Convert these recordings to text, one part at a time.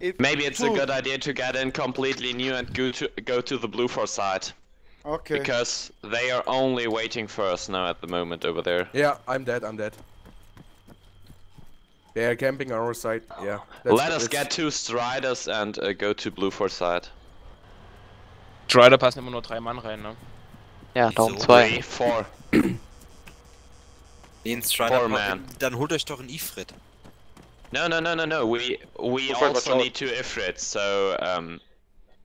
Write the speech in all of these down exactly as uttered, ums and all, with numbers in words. If Maybe it's food. a good idea to get in completely new and go to, go to the blue for side. Okay. Because they are only waiting for us now at the moment over there. Yeah, I'm dead, I'm dead. They are camping on our side, yeah. Let us get two Striders and uh, go to blue for side. Strider passen immer nur drei Mann rein, ne? Ja, darum zwei. Four. Den Strider, man. Dann holt euch doch einen Ifrit. No, no, no, no, no, we, we oh, also oh. need two Ifrits, so, um,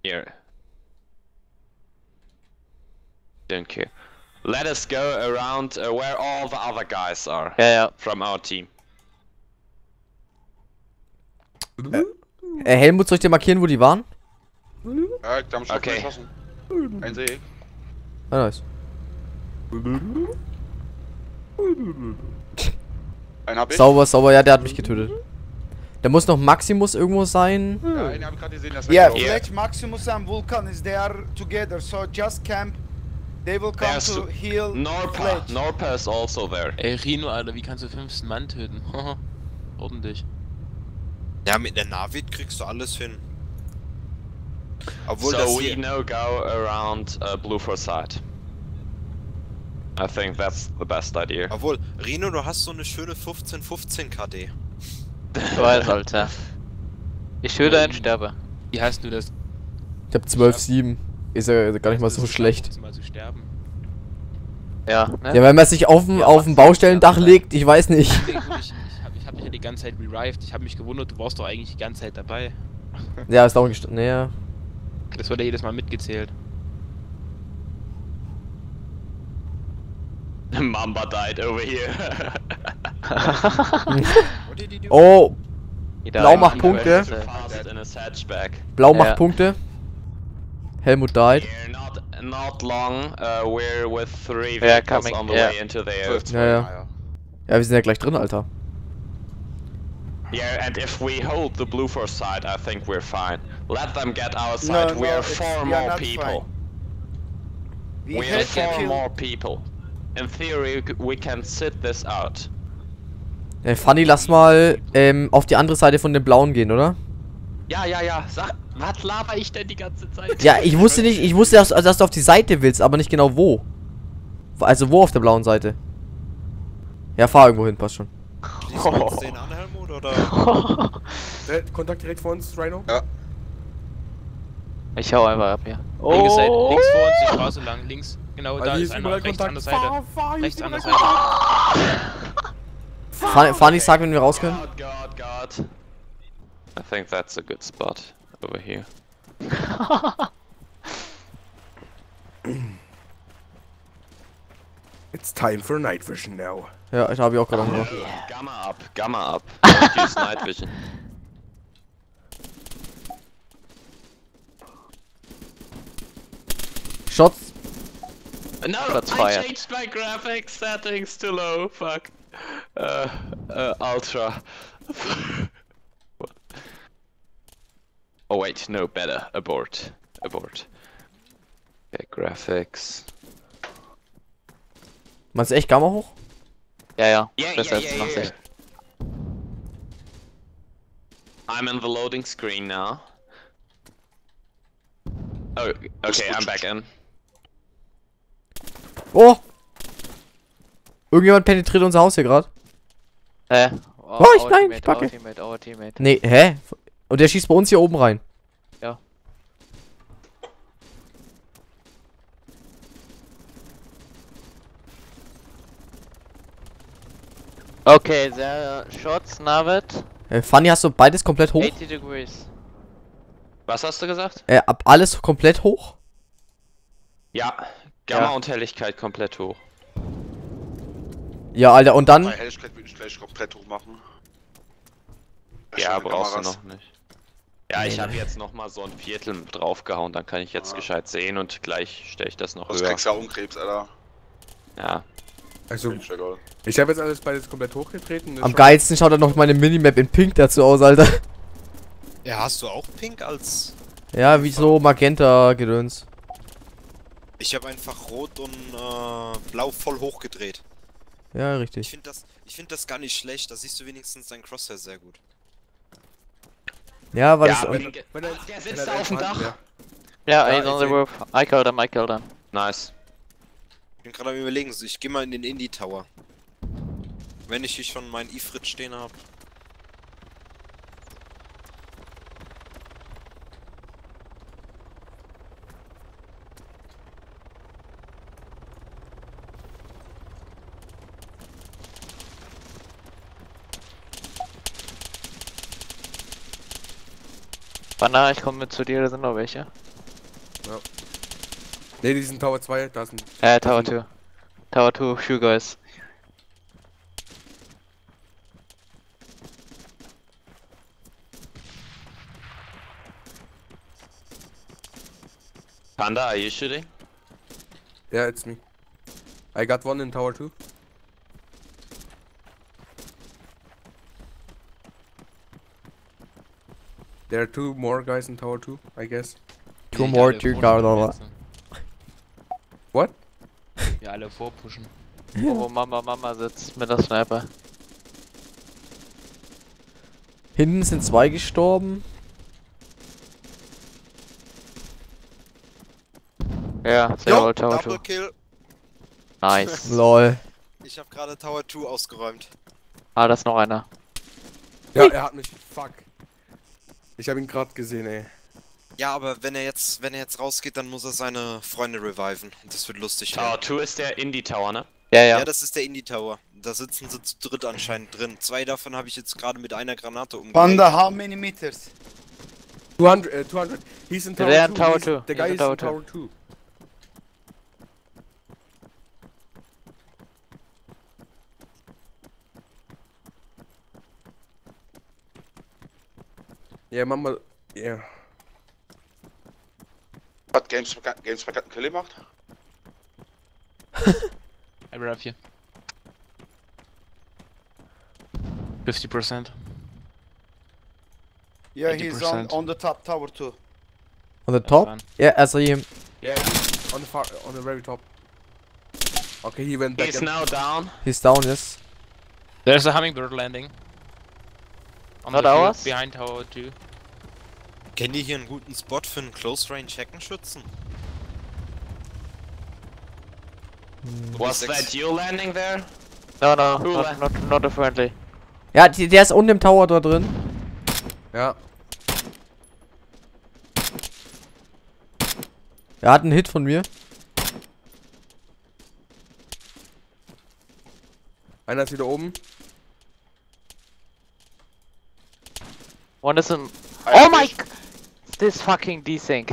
here. Don't care. Let us go around uh, where all the other guys are. Yeah, yeah. From our team. Äh, äh, Helmut, soll ich dir markieren, wo die waren? Ja, ich hab schon okay. geschossen. Ein See. Ah, nice. Einen hab ich. Sauber, sauber, ja, der hat mich getötet. Da muss noch Maximus irgendwo sein. Ja, einen hab ich gerade gesehen, das war yeah, vielleicht yeah. Maximus and Vulcan is there together, so just camp. They will come There's to heal Norpa. Norpa is also there. Ey, Rino, Alter, wie kannst du fünften Mann töten? Ordentlich. Ja, mit der Navid kriegst du alles hin. Obwohl so das we now go around uh, blue for side. I think that's the best idea. Obwohl, Rino, du hast so eine schöne fünfzehn fünfzehn K D. Weil, Alter. Ich höre einen Sterbe. Wie heißt du das? Ich hab zwölf sieben. Ist ja gar nicht mal so schlecht. Ja, ne? Ja, wenn man sich auf dem ja, Baustellendach ja. legt, ich weiß nicht. Ich, ich, hab, ich hab dich ja die ganze Zeit revived. Ich hab mich gewundert, du warst doch eigentlich die ganze Zeit dabei. Ja, ist dauernd gestanden. Naja. Das wurde jedes Mal mitgezählt. Mamba died over here. Oh! Blau macht Punkte. Blau macht Punkte. Helmut died. Yeah, not, not long, uh, we're with three vehicles coming, on the yeah. way into the air. Ja, ja. Ja, wir sind ja gleich drin, Alter. Yeah, and if we hold the blue for side, I think we're fine. Let them get our side, no, we no, are four more yeah, people. We, we are four kill. more people. In theory, we can sit this out. Hey, Fanny, lass mal ähm, auf die andere Seite von den Blauen gehen, oder? Ja, ja, ja, sag... Was laber ich denn die ganze Zeit? Ja, ich wusste nicht, ich wusste, dass, dass du auf die Seite willst, aber nicht genau wo. Also wo auf der blauen Seite? Ja, fahr irgendwo hin, passt schon. Schließt du uns den an, Helmut, oder? Kontakt direkt vor uns, Rhino? Ja. Ich hau einfach ab, ja. Oh. Links vor uns, die Straße lang, links. Genau, da ist einer, rechts an der Seite. Rechts an der Seite. Fahr nicht, sag, wenn wir raus können. God, God, God. I think that's a good spot. Over here. It's time for night vision now. Ja, ich habe ja auch gerade noch. Gamma up, Gamma up. Use night vision. Shots. No, that's fire. I changed my graphics settings to low. Fuck. Uh, uh, ultra. Oh wait, no, better. Abort. Abort. Okay, Graphics. Meinst du echt Gamma hoch? Ja, ja. Yeah, Besser yeah, yeah, als yeah, yeah. I'm in the loading screen now. Oh, okay, I'm back in. Oh! Irgendjemand penetriert unser Haus hier gerade. Hä? Oh, oh ich nein, teammate, ich packe. Teammate, our teammate. Nee, hä? Und der schießt bei uns hier oben rein. Ja. Okay, der Shots, Navid. Äh, Fanny, hast du beides komplett hoch? achtzig degrees. Was hast du gesagt? Äh, ab alles komplett hoch? Ja, Gamma ja. und Helligkeit komplett hoch. Ja, Alter, und dann... Bei Helligkeit würde ich gleich komplett hoch machen. Ja, brauchst du noch nicht. Ja, ich habe jetzt nochmal so ein Viertel draufgehauen, dann kann ich jetzt ah. gescheit sehen und gleich stelle ich das noch das höher. Das kriegst du auch einen Krebs, Alter. Ja. Also, ich habe jetzt alles beides komplett hochgetreten. Am geilsten schaut dann noch meine Minimap in Pink dazu aus, Alter. Ja, hast du auch Pink als... Ja, wieso Magenta-Gedöns? Ich habe einfach Rot und äh, Blau voll hochgedreht. Ja, richtig. Ich finde das, ich find das gar nicht schlecht, da siehst du wenigstens dein Crosshair sehr gut. Ja, weil ja, es. Der sitzt da auf dem Dach. Ja, ja, ja, ey, sonst Wurf. I killed him, I killed him. Nice. Ich bin gerade am Überlegen, ich geh mal in den Indie Tower. Wenn ich hier schon meinen Ifrit stehen hab. Banana, ich komme mit zu dir, da sind noch welche. Ja. Ne, die sind Tower zwei, da sind. Äh, Tower zwei. Tower zwei, Shoe Guys. Panda, are you shooting? Yeah, it's me. I got one in Tower two. There are two more guys in Tower two, I guess. Two nee, more, two guys. What? Ja, alle vorpushen. Oh, Mama, Mama sitzt mit der Sniper. Hinten sind zwei gestorben. Ja, sehr wohl, Tower two. Kill. Nice. Lol. Ich hab gerade Tower two ausgeräumt. Ah, da ist noch einer. Ja, er hat mich. Fuck. Ich hab ihn gerade gesehen, ey. Ja, aber wenn er jetzt wenn er jetzt rausgeht, dann muss er seine Freunde reviven. Das wird lustig. Tower two ist der Indie Tower, ne? Ja, ja. Ja, das ist der Indie Tower. Da sitzen sie zu dritt anscheinend drin. Zwei davon habe ich jetzt gerade mit einer Granate umgebracht. Panda, how many meters? two hundred, uh, two hundred. He's in Tower two. In Tower two. Der Guy ist in Tower two. Ja, mach mal. Ja. Hat GameSpike einen Kill gemacht? I love you. fifty percent. Yeah, he's on, on the top tower too. On the top? Fine. Yeah, I see him. Yeah, he's on the far, on the very top. Okay, he went back. He's now down. He's down, yes. There's a Hummingbird landing. On Not the ours? Behind Tower two. Kennen die hier einen guten Spot für einen Close-Range-Heckenschützen? Mm. Was that you landing there? No, no, not, not, not a friendly. Ja, die, der ist unten im Tower dort drin. Ja. Er hat einen Hit von mir. Einer ist wieder oben. One is in. Oh my! This fucking desync.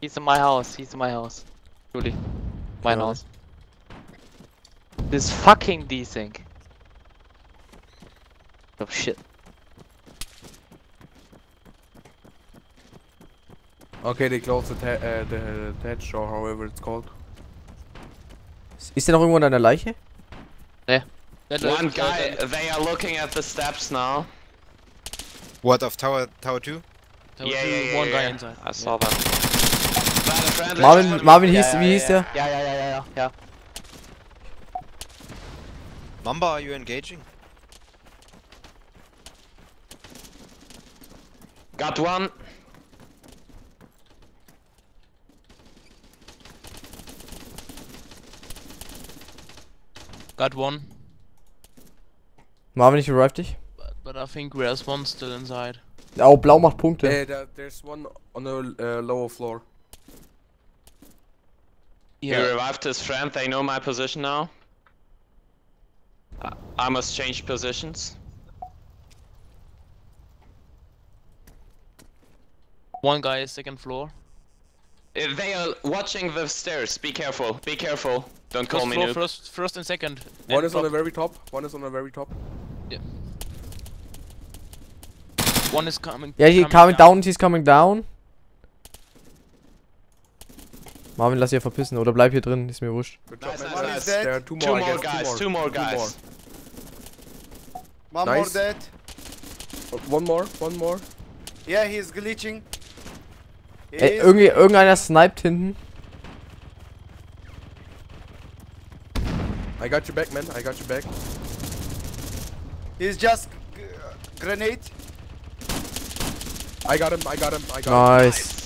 He's in my house. He's in my house. Truly, my house. This fucking desync. Oh shit. Okay, they closed the uh, the hatch or however it's called. Ist der noch irgendwo an einer Leiche? Nee. One guy. They are looking at the steps now. What of Tower Tower two? Tower yeah, two, yeah, yeah, one guy yeah. inside. I saw yeah. that. Marvin, Marvin hieß, yeah, wie hieß yeah, der? Ja, ja, ja, ja, ja. Mamba, are you engaging? Got one. Got one. Marvin, ich revive dich. But I think there's one still inside. Oh, blau macht Punkte. Yeah, there, there's one on the uh, lower floor. Yeah. He revived his friend, they know my position now. I, I must change positions. One guy is second floor. Uh, they are watching the stairs, be careful, be careful. Don't first call me noob. First, first and second. One and is top. On the very top, one is on the very top. Yeah. One is coming. Yeah, he's coming, coming down. down, he's coming down. Marvin, lass hier verpissen oder bleib hier drin, ist mir wurscht. Nice, nice, nice. There are two, more, two, more guys, two more guys, two more guys. One nice. more dead. One more, one more. Yeah, he's glitching. He Ey, is irgendwie, irgendeiner sniped hinten. I got your back, man, I got your back. He's just grenade. I got him, I got him, I got nice. him. Nice.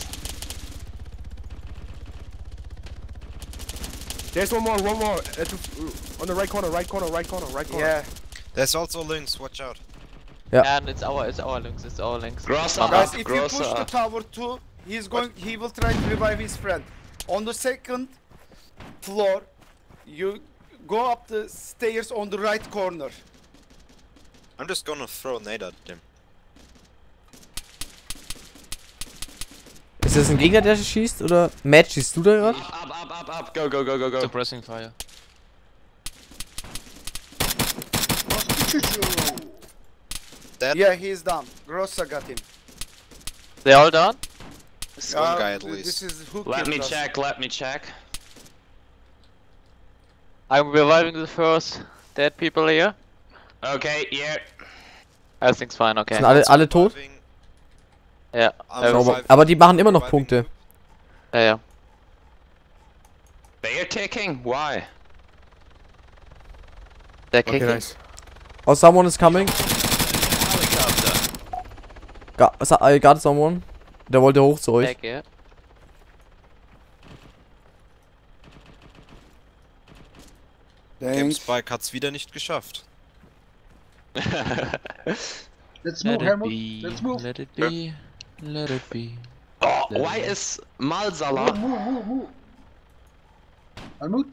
There's one more, one more. On the right corner, right corner, right corner, right corner. Yeah. There's also links, watch out. Yeah. And it's our, it's our links, it's our links. Grossaaa. Guys, if Grossaaa. you push the tower two, he's going, what? he will try to revive his friend. On the second floor, you go up the stairs on the right corner. I'm just gonna throw a nade at him. Ist das ein Gegner, der schießt, oder? Matt, schießt du da gerade? Up, up, up, up, go, go, go, go, go. Suppressing fire. Dead? Yeah, he's down. Grossaaa got him. They all down? This uh, one guy at least. This is who let me Grossaaa. check, let me check. I'm reviving the first dead people here. Okay, yeah. Everything's fine, okay. Sind alle, alle tot? Ja. Aber, aber die machen immer noch Punkte. Ja, ja. They are kicking? Why? They're kicking. Okay, nice. Oh, someone is coming. Got, I got someone. Der wollte hoch zu euch. Back, yeah. GameSpike hat's wieder nicht geschafft. Let's move, Helmut. Let's move. Let it be. Let it be. Oh, let why it is Malzala? Move, move, move. Helmut?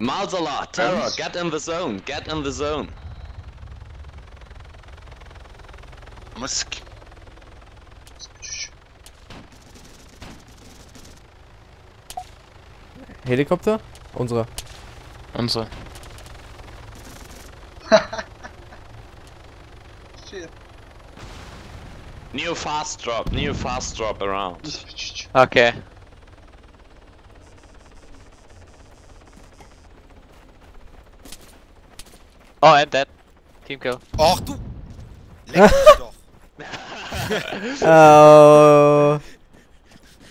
Malzala, Terror, get in the zone. Get in the zone. Musk. Helikopter? Unsere. Unsere. Shit. New fast drop, new fast drop around. Okay. Oh, I'm dead. Team kill. Och du! Leck dich doch. Oh.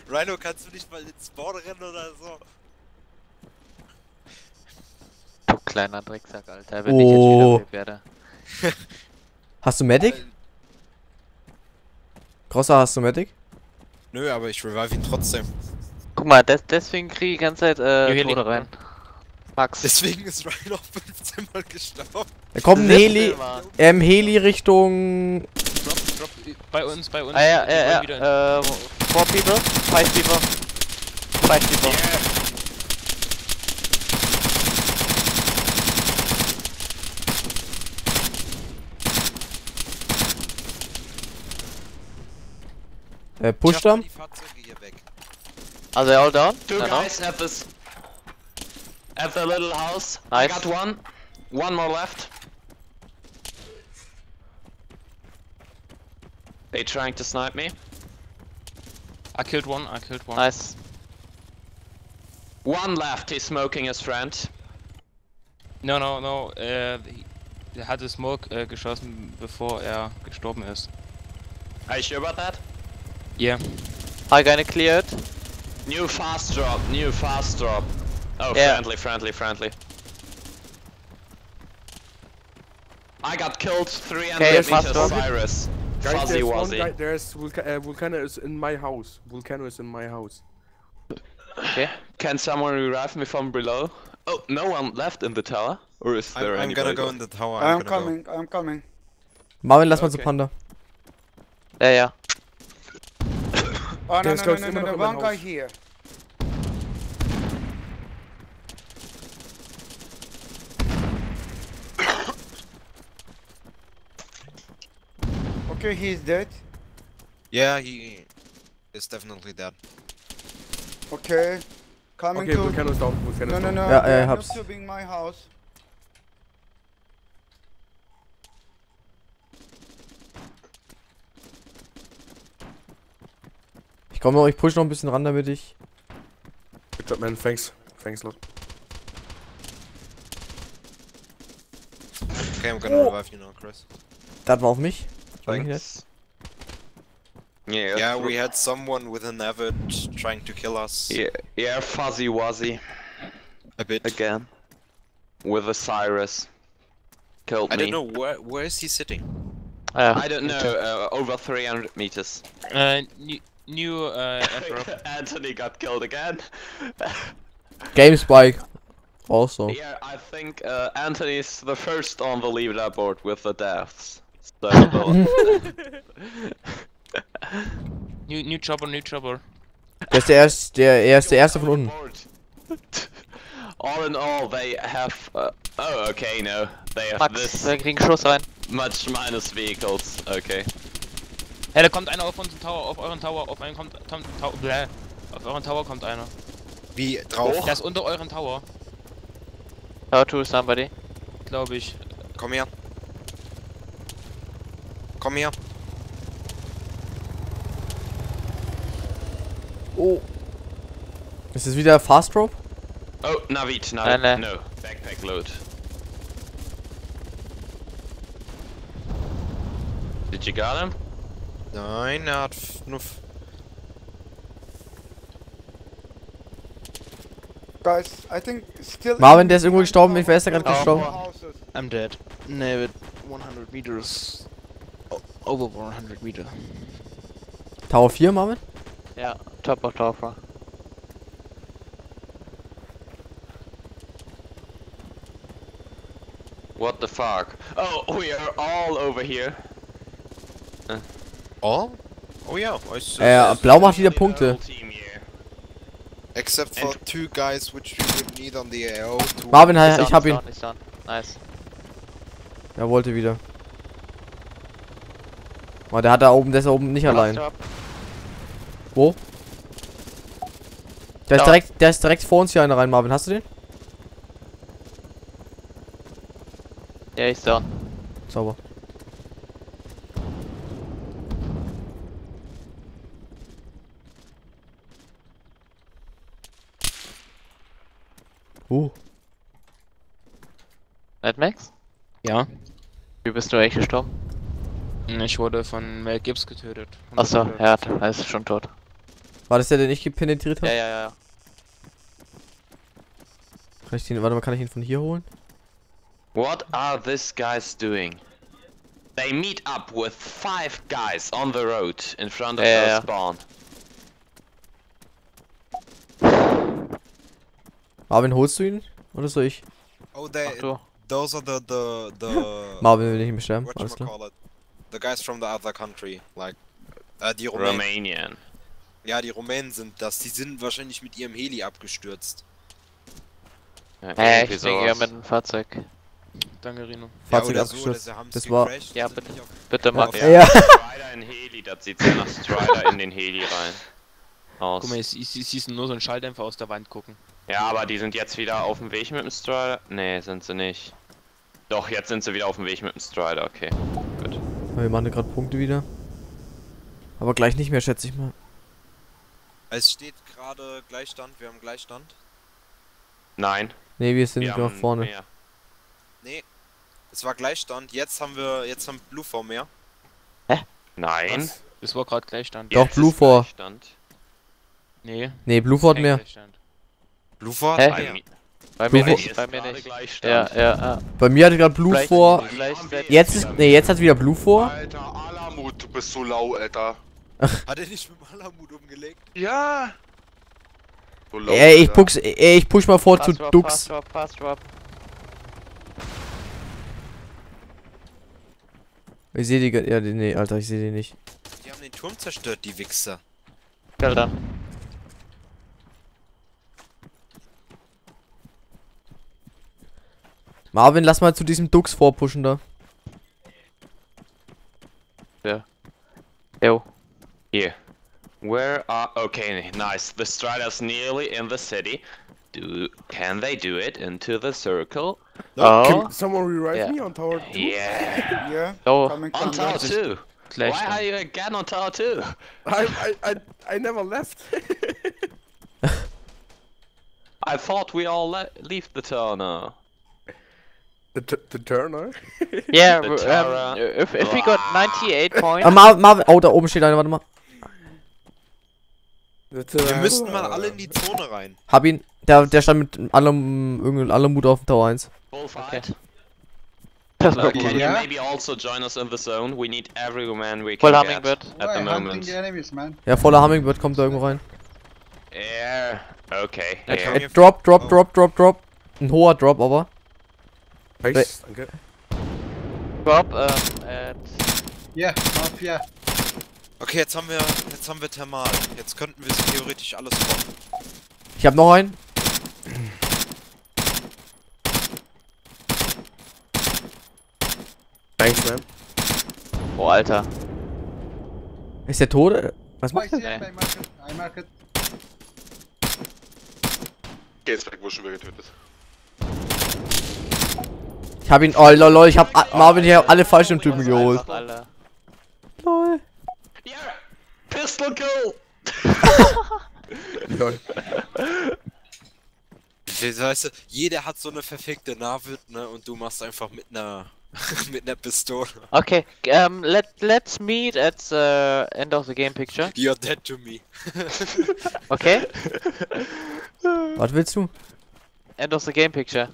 Rhino, kannst du nicht mal ins Spawn rennen oder so? Du kleiner Drecksack, Alter, wenn oh. ich jetzt wieder werde. Hast du Medic? Grossaaa, hast du Medic? Nö, aber ich revive ihn trotzdem. Guck mal, des deswegen kriege ich die ganze Zeit äh, Tode rein. Max. Deswegen ist Rhino fünfzehn Mal gestorben. Da kommt ein Heli, ähm, Heli Richtung... Drop, drop, bei uns, bei uns. Ah ja, ja, ja, ja. Äh, four people, five people. Five people. Yeah. Uh, push them. Are they all down? Two no, guys no. at this, at the little house. Nice. I got one. One more left. They trying to snipe me. I killed one. I killed one. Nice. One left. He's smoking his friend. No, no, no. Uh, he, he had a smoke uh, geschossen before er gestorben ist. Are you sure about that? Yeah. I gonna clear it. New fast drop, new fast drop. Oh, yeah. friendly, friendly, friendly. I got killed three hundred meters, Cyrus. Guys, Fuzzy there's Wuzzy. One guy, there's Vulca uh, Vulcano is in my house. Vulcano is in my house. Okay. Can someone revive me from below? Oh, no one left in the tower? Or is there I'm, I'm gonna go in the tower. I'm, I'm coming, go. I'm coming. Marvin, lass okay. mal zu Panda. Ja, ja. Oh nein, nein, nein, nein, nein, one guy here. Okay, he's dead. Yeah, he is definitely dead. Okay, coming okay, to... Okay, Vulcano's down, Vulcano's down. No, no, no, yeah, yeah, I'm not shooting my house. Komm noch, ich push noch ein bisschen ran, damit ich... Good job, man, thanks. Thanks, lot. Okay, I'm gonna oh. revive you now, Chris. Das war auf mich. Thanks. Yeah, yeah, we had someone with a Navid trying to kill us. Yeah, yeah, Fuzzy Wuzzy. A bit. Again. With a Cyrus. Killed me. I don't know, where, where is he sitting? Uh, I don't know, uh, over three hundred meters. Uh, new, new uh, Anthony got killed again. GameSpike also. Yeah, I think uh, Anthony's the first on the leaderboard board with the deaths. So new, new trouble, new trouble. Der ist der erste, der erste, erste von unten. All in all, they have. Uh, oh, okay, no. They have Max, this. Wir kriegen Schuss rein. Much minus vehicles, okay. Hey, da kommt einer auf unseren Tower, auf euren Tower, auf einen kommt. Tom, Tau, bläh. Auf euren Tower kommt einer. Wie drauf? Oh. Der ist unter euren Tower. Tower to somebody. Glaube ich. Komm her. Komm her. Oh. Ist es wieder Fast Rope? Oh, Navid, Navid, nein, nein. No. Backpack load. Did you got him? Nein, er hat nur. Guys, I think still. Marvin, der ist irgendwo gestorben, ich weiß, der gerade gestorben. I'm dead. Navid, hundred meters. O over hundred meter. Tower vier, Marvin? Ja, top of Tower four. What the fuck? Oh, we are all over here. Uh. All? Oh yeah. I saw äh, Blau macht wieder Punkte. Except for and two guys which you would need on the A O. Marvin, ich on, hab ihn. Down, down. Nice. Er wollte wieder. Oh, der hat da oben, der ist da oben nicht allein. Wo? Der ist, direkt, der ist direkt vor uns hier einer rein, Marvin. Hast du den? Der ist da. Sauber. Uh. MadMax? Ja. Wie bist du echt gestorben? Ich wurde von Mel Gibbs getötet. Achso, ja, er ist schon tot. War das der, den ich gepenetriert habe? Ja, ja, ja. Kann ich den, warte mal, kann ich ihn von hier holen? What are these guys doing? They meet up with five guys on the road in front of yeah. our spawn. Marvin, holst du ihn? Oder soll ich? Oh, they, Ach, those are the, the, the... Marvin will nicht beschreiben, alles klar. The guys from the other country, like... Äh, die Rumänen. Romanian. Ja, die Rumänen sind das. Die sind wahrscheinlich mit ihrem Heli abgestürzt. Ja, äh, ich denke ja mit dem Fahrzeug. Danke, Rino. Fahrzeug ja, abgestürzt. So, das war. Ja, bitte. Bitte, Max. Ja. Ja. Strider in Heli, das sieht ja nach Strider in den Heli rein. Aus. Guck mal, sie schießen nur so einen Schalldämpfer aus der Wand gucken. Ja, aber die sind jetzt wieder auf dem Weg mit dem Strider. Nee, sind sie nicht. Doch, jetzt sind sie wieder auf dem Weg mit dem Strider, okay. Gut. Wir machen gerade Punkte wieder. Aber gleich nicht mehr, schätze ich mal. Es steht gerade Gleichstand, wir haben Gleichstand. Nein. Nee, wir sind wir noch vorne. Mehr. Nee, es war Gleichstand, jetzt haben wir, jetzt haben Blue vor mehr. Hä? Nein. Was? Es war gerade Gleichstand. Doch, jetzt Blue vor. Nee. Nee, Blue vor mehr. Blue vor? Hä? Bei, mi bei, Blue mir nicht. bei mir nicht. Ja, ja, ja. Bei mir hatte gerade Blue Vielleicht vor. Jetzt ist, nee, jetzt hat wieder Blue vor. Alter, Alamut, du bist so lau, Alter. Hat er nicht mit Alamut umgelegt? Ja. So low, ey, ich push, ey, ich push mal vor Pass zu drop, Dux. Pass drop, Pass drop. Ich seh die, ja, nee, Alter, ich seh die nicht. Die haben den Turm zerstört, die Wichser. Geil dann. Marvin, lass mal zu diesem Dux vorpushen da. Ja. Yo. Hier. Where are... Okay, nice. The Strider's nearly in the city. Do... Can they do it into the circle? No. Oh. Can someone revive yeah. me on tower two? Yeah. yeah. Oh. Coming, coming. On tower two. Why are you again on tower two? I I I, I never left. I thought we all le leave the tower now. The t the turner? Yeah. The um, if if we got ninety-eight points. Ah, Marvin, Marvin. Oh, da oben steht einer. Warte mal. Wir müssten mal alle in die Zone rein. Hab ihn. Der, der stand mit allem, irgendeinem Alamut auf dem Tower eins. Okay. That's okay, okay, yeah. Maybe also join us in the zone. We need every man we can Voll Hummingbird at Why the moment. The enemies, man? Ja, voller Hummingbird kommt da irgendwo rein. Yeah, okay. Yeah. Hey, drop, drop, drop, drop, drop. Ein hoher Drop, aber. Thanks, danke. Drop, ähm, um, at... Ja, yeah, drop, ja. Yeah. Okay, jetzt haben wir, jetzt haben wir Thermal. Jetzt könnten wir es theoretisch alles machen. Ich hab noch einen. Thanks, man. Oh, Alter. Ist der tot? Was macht der? I mark it. Geh jetzt weg, wo schon wer getötet ist. Ich hab ihn. Oh, lol, lol, ich hab oh, Marvin hier alle falschen Typen oh, geholt. Einfach, Alter. Lol. Ja! Pistol Kill! Lol. Das heißt, jeder hat so eine verfickte Navid, ne? Und du machst einfach mit einer. Mit einer Pistole. Okay, um, let, let's meet at the end of the game picture. You're dead to me. Okay. Was willst du? End of the game picture.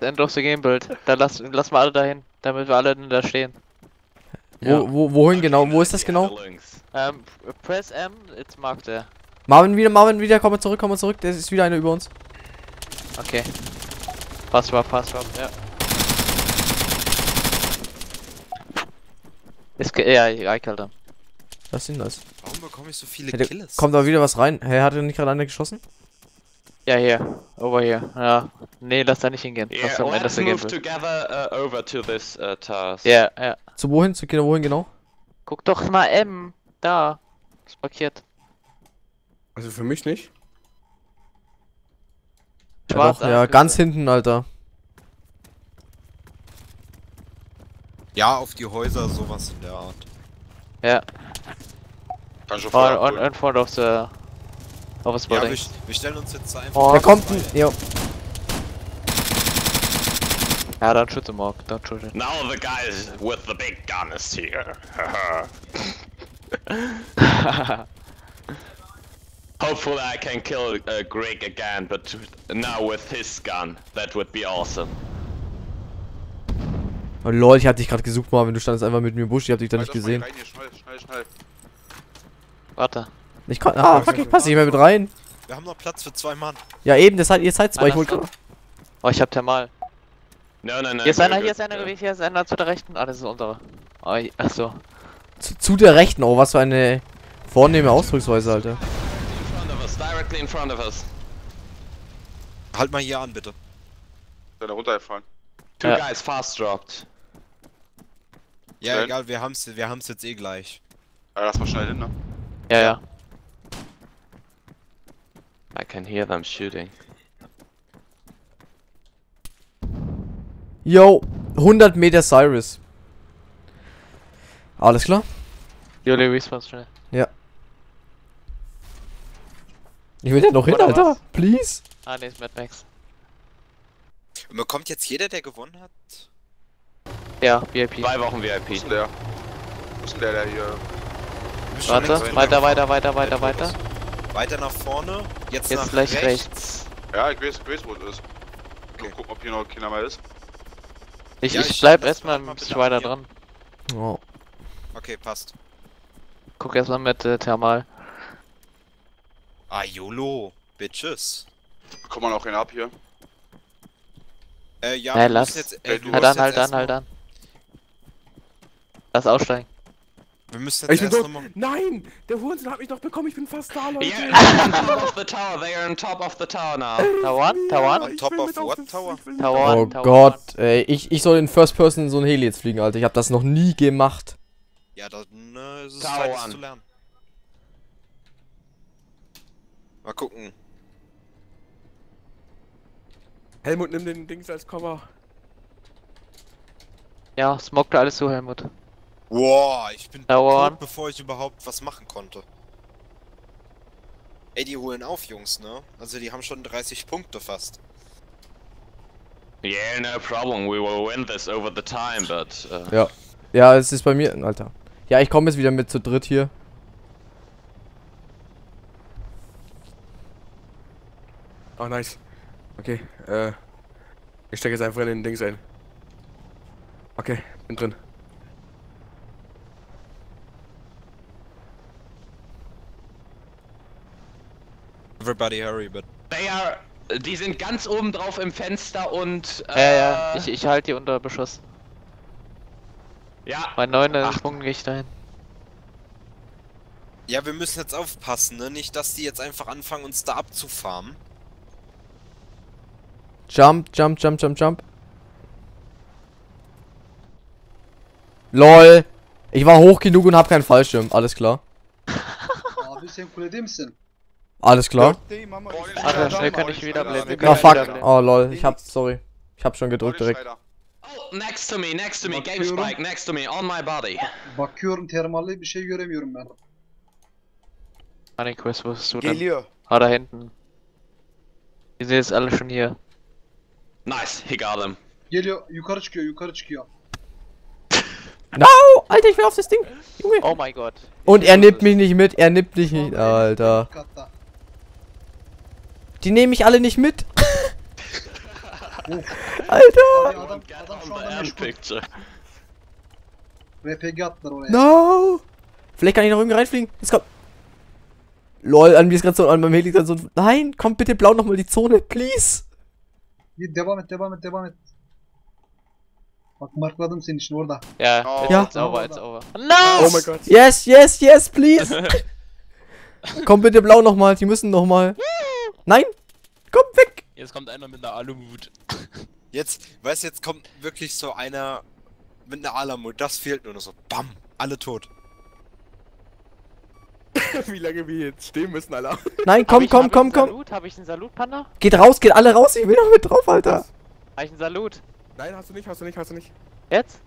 End of the game build. Dann lass, lass mal alle dahin, damit wir alle da stehen. Ja. Wo, wo, wohin okay, genau? Wo ist das genau? Um, press M, it's marked there. Marvin wieder, Marvin wieder, komm mal zurück, komm mal zurück. Da ist wieder einer über uns. Okay. Pass mal, pass mal, ja. Ja, ich halte. Was sind das? Warum bekomme ich so viele hey, Kills? Kommt da wieder was rein? Hey, hat er nicht gerade einer geschossen? Ja, hier. Over here. Ja. Nee, lass da nicht hingehen. Yeah. Lass am Ende zu gehen. Together uh, over to this uh, task. Ja, yeah, ja. Yeah. Zu wohin? Zu Kinder, wohin genau? Guck doch mal M. Da. Ist markiert. Also für mich nicht. Schwarz, ja, doch, ja ganz hinten, Alter. Ja, auf die Häuser, sowas in der Art. Ja. Kann schon vorher on, on, on front of the... Of the building. Ja, wir, wir stellen uns jetzt einfach... Oh, da kommt ein... Jo. Ja, dann shoot him up, dann shoot him. Now the guy with the big gun is here. Hopefully I can kill uh, Greg again, but now with his gun. That would be awesome. Oh lol, ich hab dich gerade gesucht, Marvin, du standest einfach mit mir im Busch, ich hab dich da nicht gesehen. Rein hier, schnell, schnell, schnell. Warte. Ich kann. Ah, fuck, ich passe nicht mehr mit rein. Wir haben noch Platz für zwei Mann. Ja eben, das seid, ihr seid zwei, ich hol gerade. Oh, ich hab Thermal. Nein, nein, nein. Hier ist einer, hier ist einer, hier ist einer zu der rechten. Ah, das ist unsere. Oh, achso. Zu, zu der rechten, oh, was für eine vornehme Ausdrucksweise, Alter. Directly in front of us. Halt mal hier an, bitte. Seid ihr runtergefallen? Two guys fast dropped. Ja, Schön. egal, wir haben's, wir haben's jetzt eh gleich. Ja, lass mal schnell hin, ne? Ja, ja. I can hear them shooting. Yo, hundert Meter Cyrus. Alles klar? Juli, respawn schnell. Ja. Ich will ja noch hin, Oder Alter. Was? Please. Ah, ne, ist MadMax. Und bekommt jetzt jeder, der gewonnen hat? Ja, V I P. Drei Wochen V I P. Wo ist denn der? Wo ist denn der, der hier? Warte, weiter, weiter, weiter, weiter, weiter. Weiter nach vorne, jetzt, jetzt nach gleich rechts. rechts. Ja, ich weiß, ich weiß, wo das ist. Okay. Guck, ob hier noch keiner mehr ist. Ich, ja, ich, ich bleib erstmal ein bisschen weiter dran. Oh. Okay, passt. Guck erstmal mit äh, Thermal. Ah, YOLO, bitches. Kommt man auch hin ab hier? Äh, ja, hey, lass. Jetzt, ey, du halt an, halt an, halt an. Lass aussteigen. Wir müssen jetzt ich erst nochmal... Nein! Der Hurensohn hat mich doch bekommen, ich bin fast da, Leute! Yeah, on top of the tower, they are on top of the tower now. Tower one? Tower one? On top of what tower? Tower one, Tower Oh Gott, ey, ich, ich soll in First Person in so ein Heli jetzt fliegen, Alter. Ich hab das noch nie gemacht. Ja, dann ne, ist es Zeit, das zu lernen. Mal gucken. Helmut, nimm den Dings als Cover. Ja, smokte alles so, Helmut. Wow, ich bin tot, bevor ich überhaupt was machen konnte. Ey, die holen auf, Jungs, ne? Also die haben schon dreißig Punkte fast. Yeah, no problem, we will win this over the time, but... Uh... Ja, ja, es ist bei mir, Alter. Ja, ich komme jetzt wieder mit zu dritt hier. Oh, nice. Okay, äh, ich stecke jetzt einfach in den Dings ein. Okay, bin drin. Everybody hurry, but... They are... Die sind ganz oben drauf im Fenster und... Äh, ja, ja, ich, ich halte die unter Beschuss. Ja. Bei neun Punkten gehe ich dahin. Ja, wir müssen jetzt aufpassen, ne? Nicht, dass die jetzt einfach anfangen, uns da abzufarmen. Jump, jump, jump, jump, jump. LOL! Ich war hoch genug und hab keinen Fallschirm, alles klar. Ah, bisschen coole Dimsen. Alles klar. Alter, schnell kann ich wieder blenden. Na fuck, oh lol, ich hab, sorry. Ich hab schon gedrückt direkt. Oh, next to me, next to me, GameSpike, next to me, on my body. Bakıyorum, Thermal'e bir şey göremiyorum ben. Maniquest, wo bist du denn? Geliyor. Ah, da hinten. Die sind jetzt alle schon hier. Nice, he got them. Geliyor, yukarı çıkıyor, yukarı çıkıyor. No! Alter, ich will auf das Ding! Junge. Oh mein Gott. Und er nimmt mich nicht mit, er nimmt mich nicht, Alter. Die nehmen mich alle nicht mit! Alter! No! Vielleicht kann ich noch irgendwie reinfliegen. Jetzt kommt. LOL, an mir ist gerade so, an meinem Heli so. Nein, komm bitte blau nochmal die Zone, please! Devam et, devam et, devam et. Markladım seni şimdi orada. Yeah, oh, yeah. It's over, it's over. No! Oh my God. Yes, yes, yes, please! Komm bitte blau nochmal, die müssen nochmal. Nein! Komm weg! Jetzt kommt einer mit einer Alamut. Jetzt, weißt du, jetzt kommt wirklich so einer mit einer Alamut. Das fehlt nur noch so. Bam! Alle tot. Wie lange wir jetzt stehen müssen, Alter. Nein, komm, komm, komm, komm. Salut? Hab ich einen Salut, Panda? Geht raus, geht alle raus, ich will noch mit drauf, Alter. Hab ich einen Salut? Nein, hast du nicht, hast du nicht, hast du nicht. Jetzt?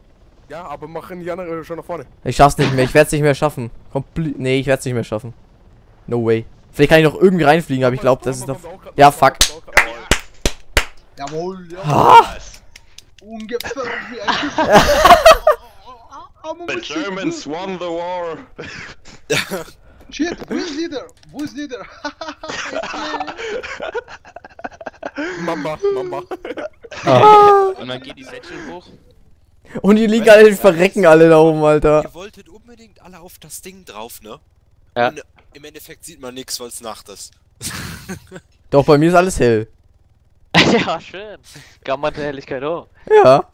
Ja, aber machen die anderen schon nach vorne. Ich schaff's nicht mehr, ich werd's nicht mehr schaffen. Kompl- nee, ich werd's nicht mehr schaffen. No way. Vielleicht kann ich noch irgendwie reinfliegen, aber ich glaube, das ist noch... Ja, fuck. Jawohl, jawohl. Ungefähr wie ein... The Germans won the war. Shit, who's leader? Who's leader? Mamba, Mamba. Ah. Und dann geht die Sätze hoch. Und die liegen alle, die verrecken alle da oben, Alter. Ihr wolltet unbedingt alle auf das Ding drauf, ne? Ja. Und im Endeffekt sieht man nichts, weil es Nacht ist. Doch, bei mir ist alles hell. Ja, schön. Gamma der Helligkeit hoch. Ja.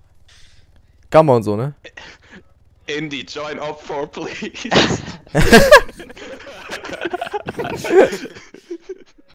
Gamma und so, ne? Indy, join up for please.